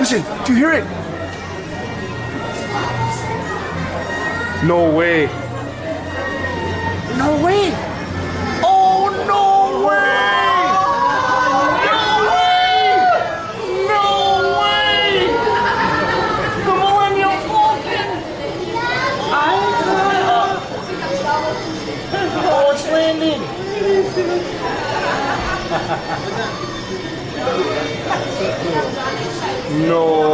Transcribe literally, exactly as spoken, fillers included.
Listen, do you hear it? No way. No way. Oh, no way. No way. No way. The Millennium Falcon. Oh, it's landing. No.